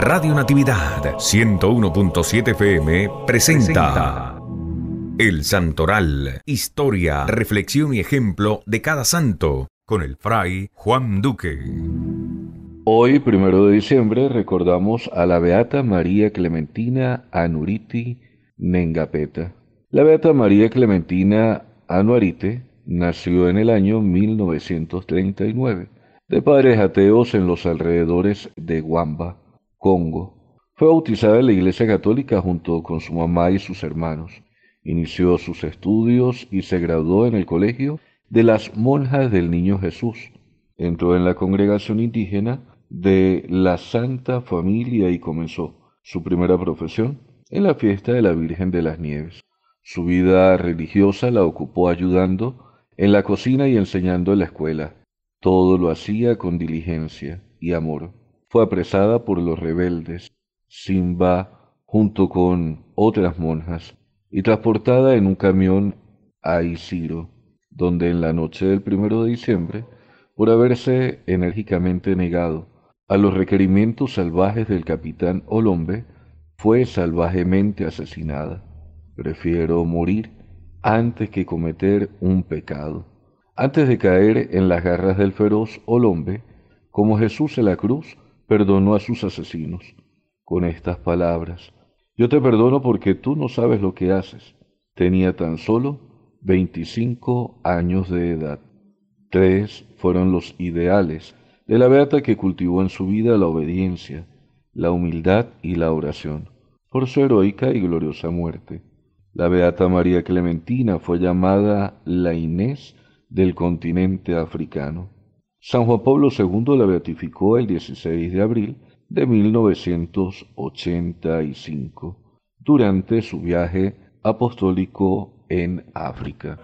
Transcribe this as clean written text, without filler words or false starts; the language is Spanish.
Radio Natividad 101.7 FM presenta El Santoral, historia, reflexión y ejemplo de cada santo, con el fray Juan Duque. Hoy, 1 de diciembre, recordamos a la beata María Clementina Anuarite Nengapeta. La beata María Clementina Anuarite nació en el año 1939, de padres ateos en los alrededores de Guamba, Congo. Fue bautizada en la Iglesia Católica junto con su mamá y sus hermanos. Inició sus estudios y se graduó en el Colegio de las Monjas del Niño Jesús. Entró en la congregación indígena de la Santa Familia y comenzó su primera profesión en la fiesta de la Virgen de las Nieves. Su vida religiosa la ocupó ayudando en la cocina y enseñando en la escuela. Todo lo hacía con diligencia y amor. Fue apresada por los rebeldes Simba junto con otras monjas y transportada en un camión a Isiro, donde en la noche del 1 de diciembre, por haberse enérgicamente negado a los requerimientos salvajes del capitán Olombe, fue salvajemente asesinada. Prefiero morir antes que cometer un pecado. Antes de caer en las garras del feroz Olombe, como Jesús en la cruz perdonó a sus asesinos, con estas palabras: yo te perdono porque tú no sabes lo que haces. Tenía tan solo 25 años de edad. 3 fueron los ideales de la beata, que cultivó en su vida la obediencia, la humildad y la oración, por su heroica y gloriosa muerte. La beata María Clementina fue llamada la Inés del continente africano. San Juan Pablo II la beatificó el 16 de abril de 1985, durante su viaje apostólico en África.